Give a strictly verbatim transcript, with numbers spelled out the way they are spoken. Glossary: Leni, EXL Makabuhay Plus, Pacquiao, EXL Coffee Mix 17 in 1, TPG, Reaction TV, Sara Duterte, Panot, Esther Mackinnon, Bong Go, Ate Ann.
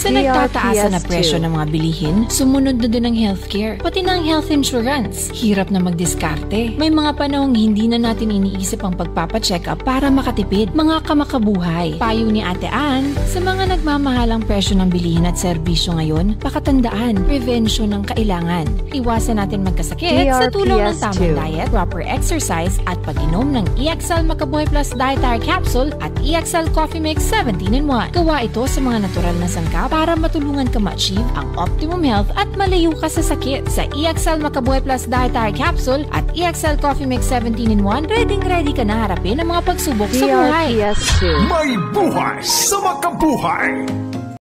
Sa nagtataas na presyo ng mga bilihin, sumunod na din ang healthcare, pati na ang health insurance. Hirap na magdiskarte. May mga panahong hindi na natin iniisip ang pagpapacheck up para makatipid. Mga kamakabuhay, payo ni Ate Ann, sa mga nagmamahalang presyo ng bilihin at serbisyo ngayon, pakatandaan, prevention ang kailangan. Iwasan natin magkasakit sa tulong ng tamang diet, proper exercise at pag-inom ng E X L Makabuhay Plus Dietary Capsule at E X L Coffee Mix seventeen in one. Gawa ito sa mga natural na sangka para matulungan ka ma-achieve ang optimum health at malayo ka sa sakit. Sa E X L Makabuhay Plus Dietary Capsule at E X L Coffee Mix seventeen in one, ready-ready ka na harapin ang mga pagsubok sa buhay. May buhay sa Makabuhay!